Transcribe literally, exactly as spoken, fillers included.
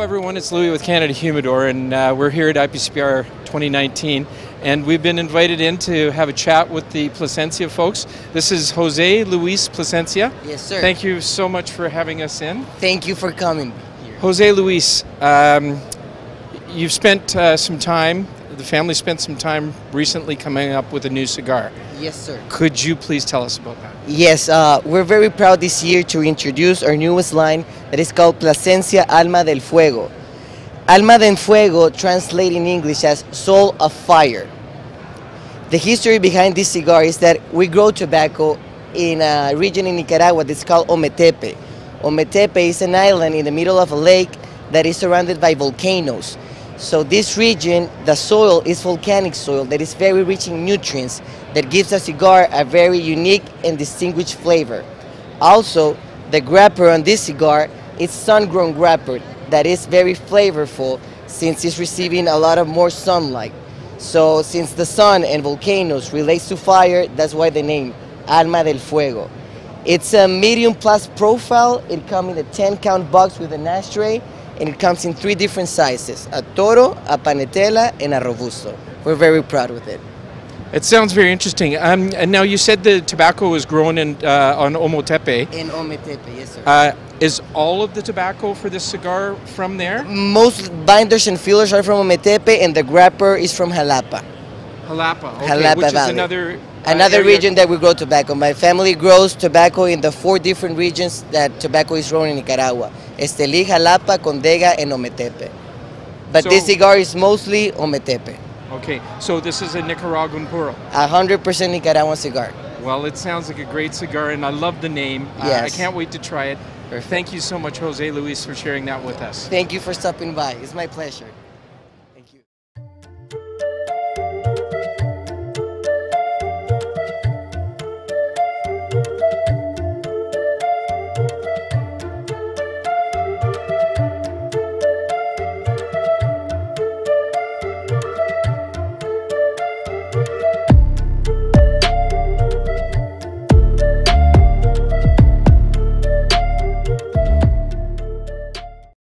Hello everyone, it's Louis with Canada Humidor, and uh, we're here at I P C P R twenty nineteen, and we've been invited in to have a chat with the Plasencia folks. This is Jose Luis Plasencia. Yes, sir. Thank you so much for having us in. Thank you for coming. Jose Luis, um, you've spent uh, some time, the family spent some time recently coming up with a new cigar. Yes, sir. Could you please tell us about that? Yes, uh, we're very proud this year to introduce our newest line that is called Plasencia Alma del Fuego. Alma del Fuego translates in English as soul of fire. The history behind this cigar is that we grow tobacco in a region in Nicaragua that's called Ometepe. Ometepe is an island in the middle of a lake that is surrounded by volcanoes. So this region, the soil is volcanic soil that is very rich in nutrients that gives a cigar a very unique and distinguished flavor. Also, the wrapper on this cigar is sun-grown wrapper that is very flavorful since it's receiving a lot of more sunlight. So since the sun and volcanoes relates to fire, that's why the name, Alma del Fuego. It's a medium plus profile. It comes in a ten count box with an ashtray, and it comes in three different sizes, a Toro, a Panetela, and a Robusto. We're very proud with it. It sounds very interesting. Um, and now you said the tobacco was grown in, uh, on Ometepe. In Ometepe, yes, sir. Uh, is all of the tobacco for this cigar from there? Most binders and fillers are from Ometepe, and the wrapper is from Jalapa. Jalapa, okay, Jalapa which Valley. Is another... Another uh, region that we grow tobacco. My family grows tobacco in the four different regions that tobacco is grown in Nicaragua. Estelí, Jalapa, Condega, and Ometepe. But so, this cigar is mostly Ometepe. Okay, so this is a Nicaraguan puro. A hundred percent Nicaraguan cigar. Well, it sounds like a great cigar, and I love the name. Yes. Uh, I can't wait to try it. Perfect. Thank you so much, Jose Luis, for sharing that with us. Thank you for stopping by. It's my pleasure.